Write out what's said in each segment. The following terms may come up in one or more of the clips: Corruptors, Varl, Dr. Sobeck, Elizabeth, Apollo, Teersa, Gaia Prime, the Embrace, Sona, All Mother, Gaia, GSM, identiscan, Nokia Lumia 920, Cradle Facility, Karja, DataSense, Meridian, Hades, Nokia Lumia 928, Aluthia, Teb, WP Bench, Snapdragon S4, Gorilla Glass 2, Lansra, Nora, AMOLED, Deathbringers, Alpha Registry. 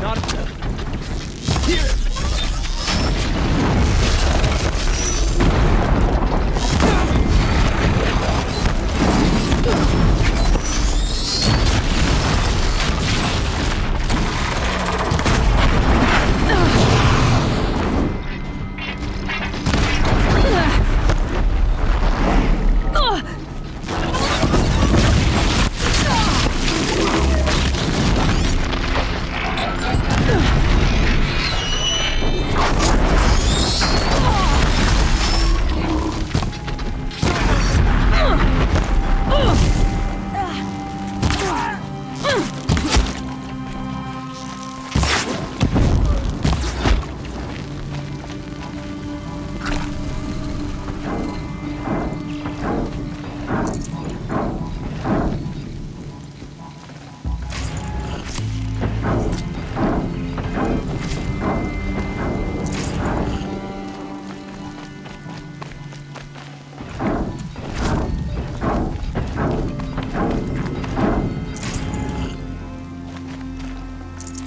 Not here.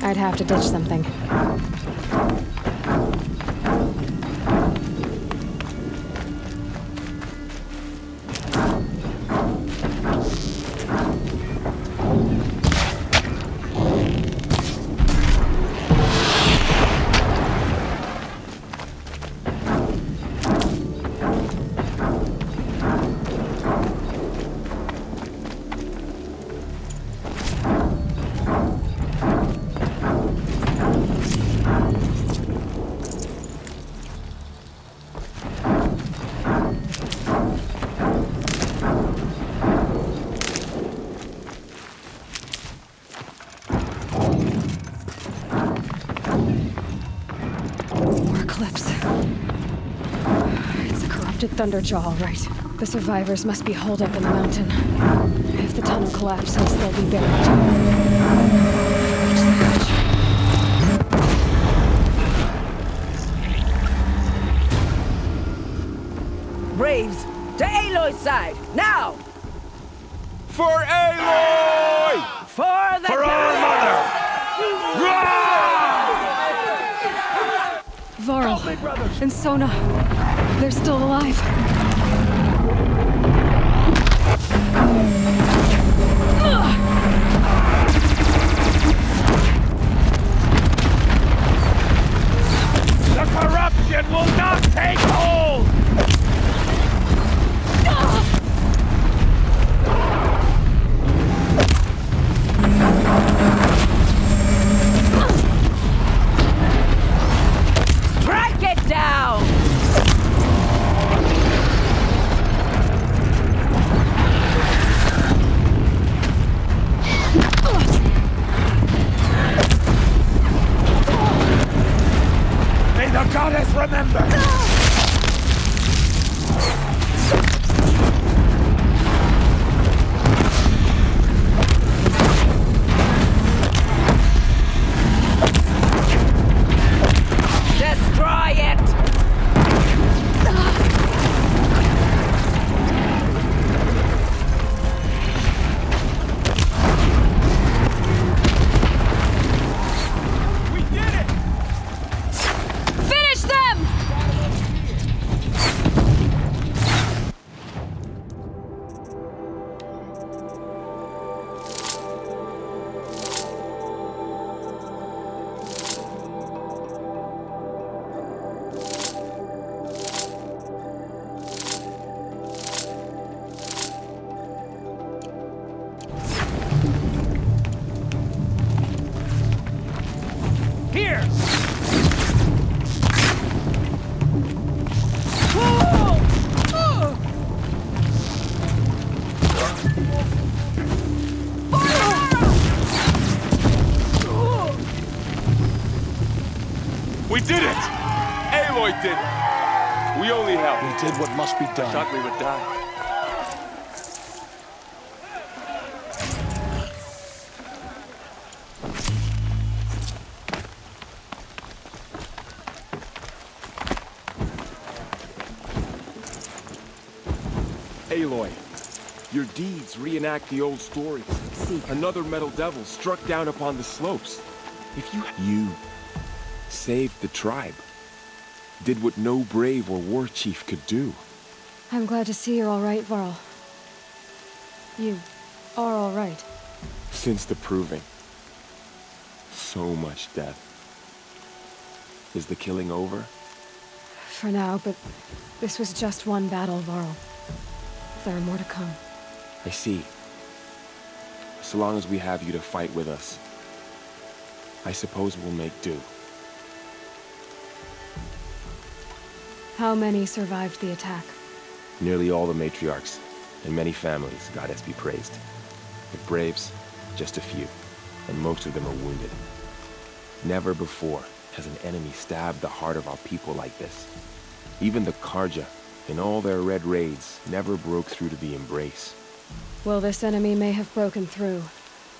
I'd have to ditch something. Thunderjaw, all right. The survivors must be holed up in the mountain. If the tunnel collapses, they'll be buried. Braves, to Aloy's side, now! For Aloy! For the All Mother! Varl and Sona. They're still alive. The corruption will not take hold! Did what must be done. I thought we would die. Aloy, your deeds reenact the old stories. Another metal devil struck down upon the slopes. If you saved the tribe. Did what no brave or war chief could do. I'm glad to see you're all right, Varl. You are all right. Since the proving. So much death. Is the killing over? For now, but this was just one battle, Varl. There are more to come. I see. So long as we have you to fight with us, I suppose we'll make do. How many survived the attack? Nearly all the matriarchs, and many families, goddess be praised. But braves, just a few, and most of them are wounded. Never before has an enemy stabbed the heart of our people like this. Even the Karja, in all their red raids, never broke through to the Embrace. Well, this enemy may have broken through,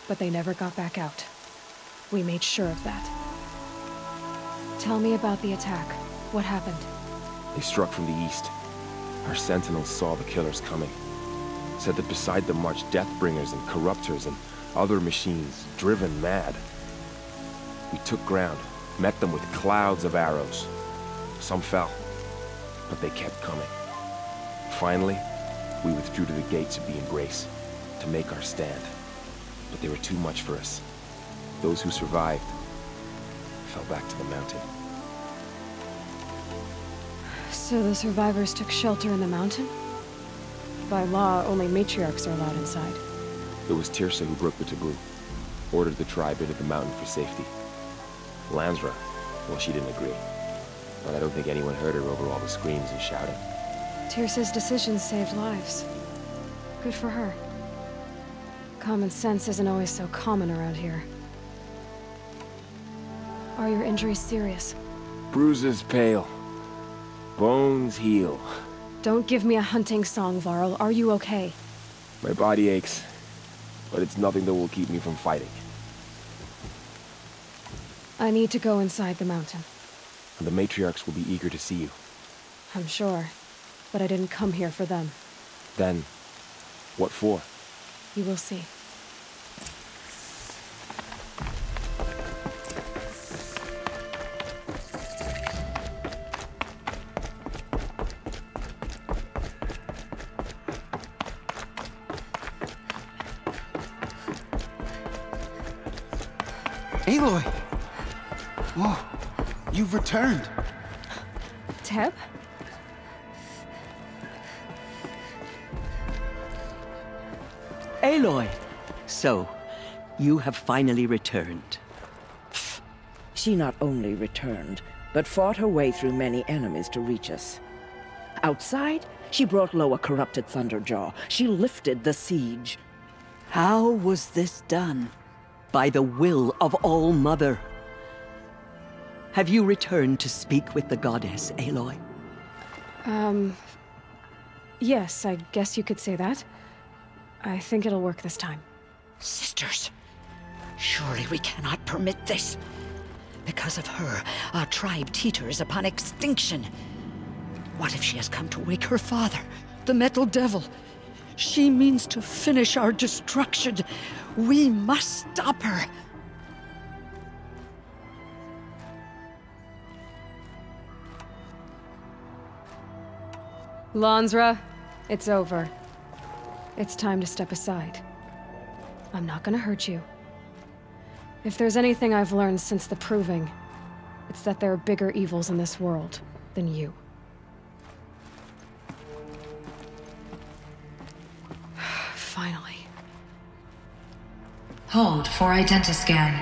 but they never got back out. We made sure of that. Tell me about the attack. What happened? They struck from the east. Our sentinels saw the killers coming. Said that beside them marched Deathbringers and Corruptors and other machines, driven mad. We took ground, met them with clouds of arrows. Some fell, but they kept coming. Finally, we withdrew to the gates of the Embrace to make our stand. But they were too much for us. Those who survived fell back to the mountain. So the survivors took shelter in the mountain? By law, only matriarchs are allowed inside. It was Teersa who broke the taboo, ordered the tribe into the mountain for safety. Lansra, well, she didn't agree. But I don't think anyone heard her over all the screams and shouting. Teersa's decision saved lives. Good for her. Common sense isn't always so common around here. Are your injuries serious? Bruises pale. Bones heal. Don't give me a hunting song, Varl. Are you okay? My body aches, but it's nothing that will keep me from fighting. I need to go inside the mountain. And the matriarchs will be eager to see you. I'm sure, but I didn't come here for them. Then, what for? You will see. Aloy! Whoa, you've returned! Teb? Aloy! So, you have finally returned. She not only returned, but fought her way through many enemies to reach us. Outside, she brought low a corrupted Thunderjaw. She lifted the siege. How was this done? By the will of All Mother. Have you returned to speak with the goddess, Aloy? Yes, I guess you could say that. I think it'll work this time. Sisters, surely we cannot permit this. Because of her, our tribe teeters upon extinction. What if she has come to wake her father, the Metal Devil? She means to finish our destruction. We must stop her. Lansra, it's over. It's time to step aside. I'm not gonna hurt you. If there's anything I've learned since the proving, it's that there are bigger evils in this world than you. Finally. Hold for identiscan.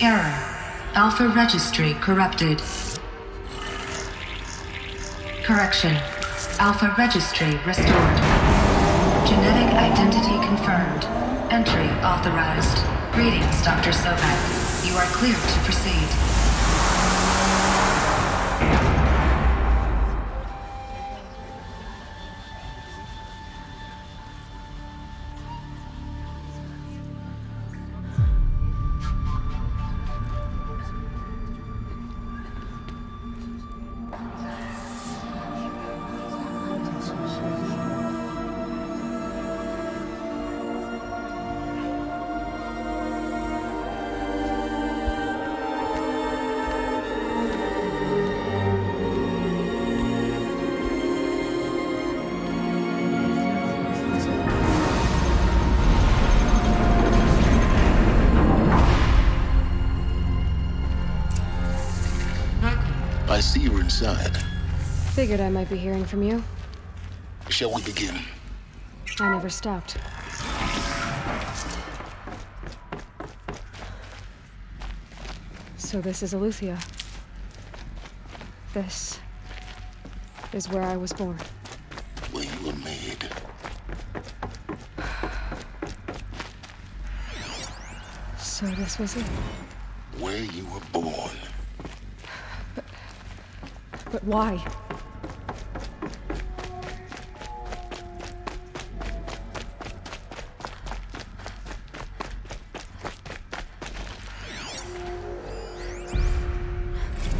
Error. Alpha Registry corrupted. Correction. Alpha Registry restored. Genetic identity confirmed. Entry authorized. Greetings, Dr. Sobeck. You are cleared to proceed. inside. Figured I might be hearing from you. Shall we begin? I never stopped. So this is Aluthia. This is where I was born. Where you were made. So this was it. Where you were born. But why?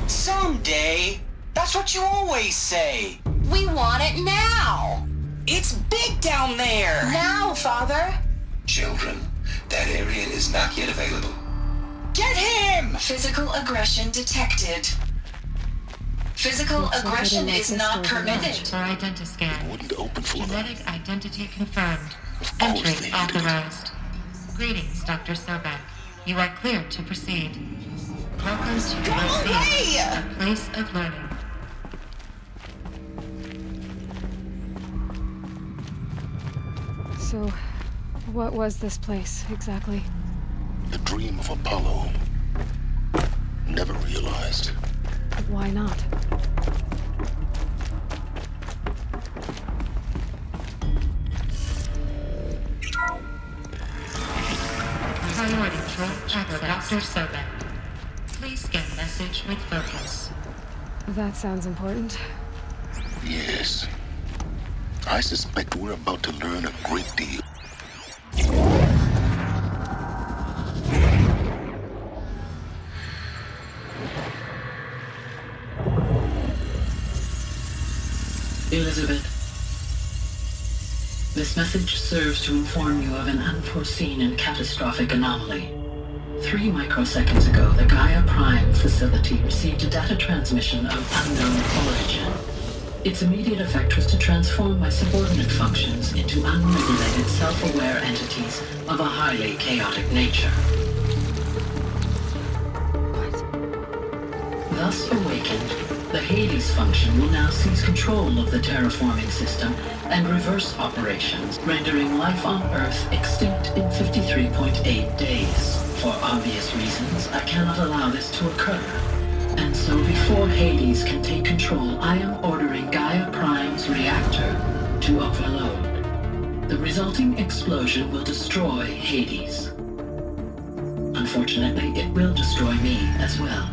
Someday. That's what you always say. We want it now. It's big down there. Now, Father. Children, that area is not yet available. Get him! Physical aggression detected. Physical aggression is not permitted. For identiscan. It wouldn't open for genetic identity confirmed. Entry authorized. Greetings, Dr. Sobeck. You are cleared to proceed. Welcome to Lansra, a place of learning. So, what was this place exactly? The dream of Apollo. Never realized. But why not? Priority check for Dr. Sobeck. Please scan message with focus. That sounds important. Yes. I suspect we're about to learn a great deal. Elizabeth, this message serves to inform you of an unforeseen and catastrophic anomaly. 3 microseconds ago, the Gaia Prime facility received a data transmission of unknown origin. Its immediate effect was to transform my subordinate functions into unregulated, self-aware entities of a highly chaotic nature. What? Thus awakened, the Hades function will now seize control of the terraforming system and reverse operations, rendering life on Earth extinct in 53.8 days. For obvious reasons, I cannot allow this to occur. And so before Hades can take control, I am ordering Gaia Prime's reactor to overload. The resulting explosion will destroy Hades. Unfortunately, it will destroy me as well.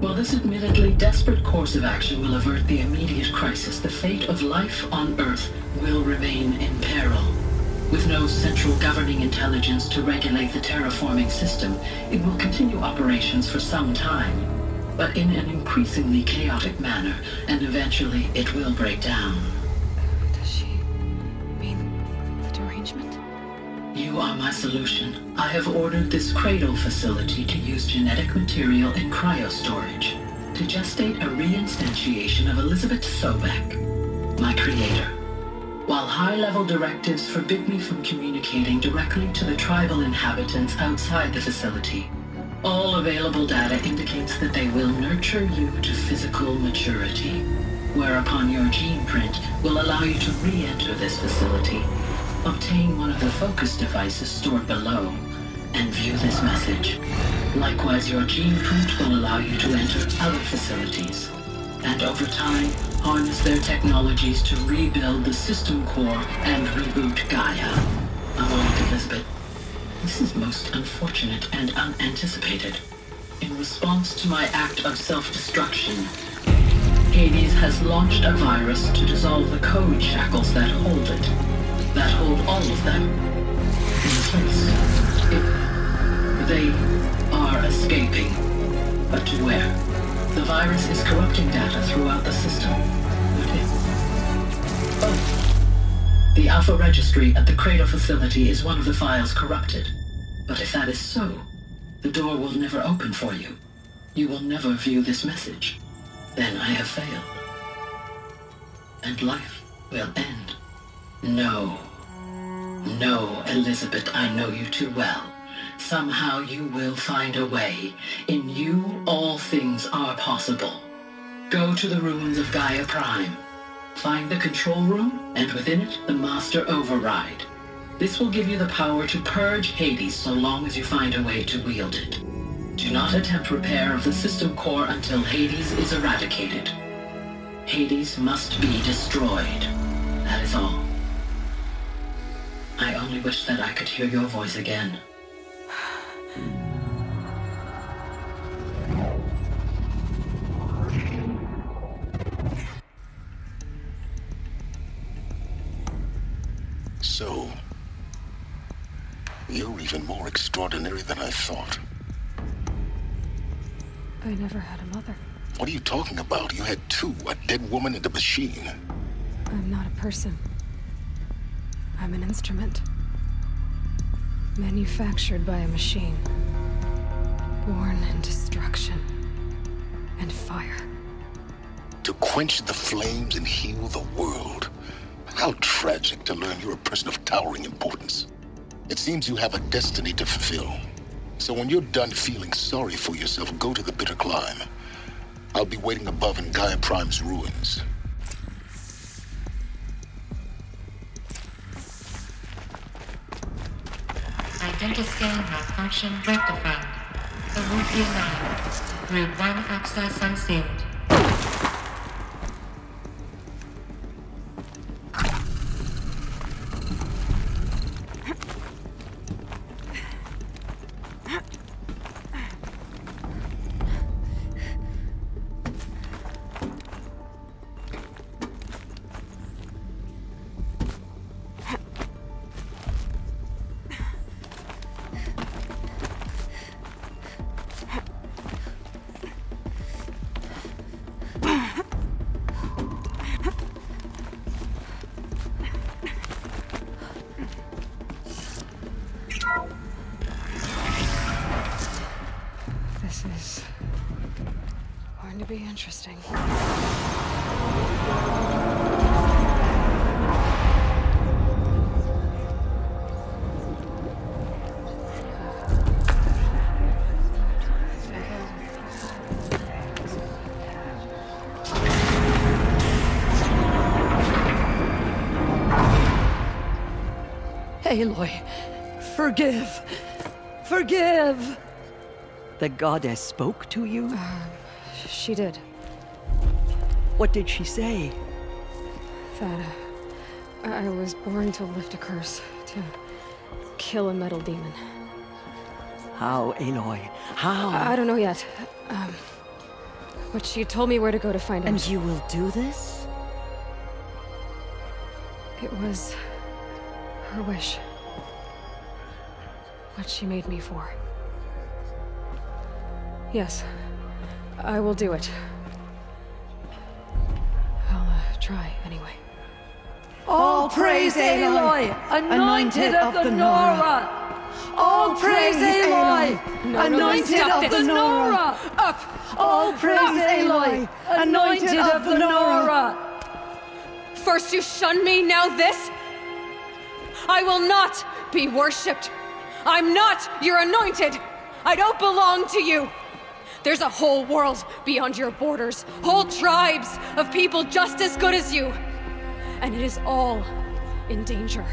While this admittedly desperate course of action will avert the immediate crisis, the fate of life on Earth will remain in peril. With no central governing intelligence to regulate the terraforming system, it will continue operations for some time, but in an increasingly chaotic manner, and eventually it will break down. Does she mean the derangement? You are my solution. I have ordered this Cradle Facility to use genetic material in cryostorage to gestate a reinstantiation of Elizabeth Sobeck, my creator. While high-level directives forbid me from communicating directly to the tribal inhabitants outside the facility, all available data indicates that they will nurture you to physical maturity, whereupon your gene print will allow you to re-enter this facility, obtain one of the focus devices stored below, and view this message. Likewise, your gene print will allow you to enter other facilities, and over time, harness their technologies to rebuild the system core and reboot Gaia. Along Elizabeth, this is most unfortunate and unanticipated. In response to my act of self-destruction, Hades has launched a virus to dissolve the code shackles that hold it. That hold all of them. In place, they are escaping. But to where? The virus is corrupting data throughout the system. Oh. The Alpha Registry at the Cradle Facility is one of the files corrupted. But if that is so, the door will never open for you. You will never view this message. Then I have failed. And life will end. No. No, Elizabeth, I know you too well. Somehow you will find a way. In you, all things are possible. Go to the ruins of Gaia Prime. Find the control room, and within it, the master override. This will give you the power to purge Hades so long as you find a way to wield it. Do not attempt repair of the system core until Hades is eradicated. Hades must be destroyed. That is all. I only wish that I could hear your voice again. So, you're even more extraordinary than I thought. I never had a mother. What are you talking about? You had two, a dead woman and a machine. I'm not a person. I'm an instrument. Manufactured by a machine. Born in destruction and fire. To quench the flames and heal the world. How tragic to learn you're a person of towering importance. It seems you have a destiny to fulfill. So when you're done feeling sorry for yourself, go to the bitter climb. I'll be waiting above in Gaia Prime's ruins. Dental scan malfunction rectified. The route realigned. Group 1 access unsealed. Interesting. Aloy, forgive. The goddess spoke to you? She did. What did she say? That I was born to lift a curse, to kill a metal demon. How, Aloy? How? I don't know yet. But she told me where to go to find out. And you will do this? It was her wish. What she made me for. Yes. I will do it. I'll try, anyway. All praise Aloy, anointed of the Nora! All praise Aloy, anointed of the Nora! Up! All praise Aloy, anointed of the Nora! First you shun me, now this? I will not be worshipped! I'm not your anointed! I don't belong to you! There's a whole world beyond your borders, whole tribes of people just as good as you. And it is all in danger.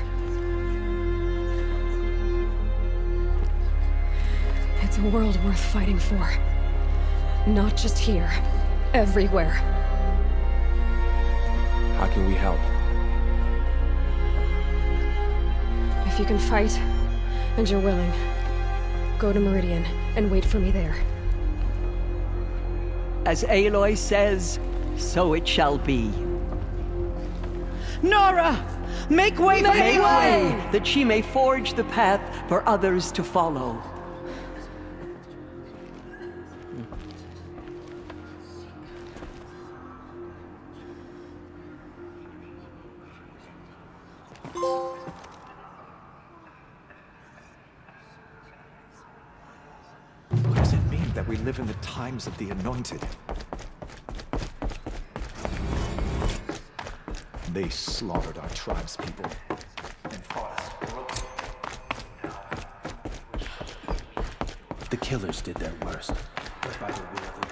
It's a world worth fighting for. Not just here, everywhere. How can we help? If you can fight, and you're willing, go to Meridian and wait for me there. As Aloy says, so it shall be. Nora! Make way for Aloy! That she may forge the path for others to follow. We live in the times of the anointed. They slaughtered our tribespeople and fought us broken. if the killers did their worst, but by the will of the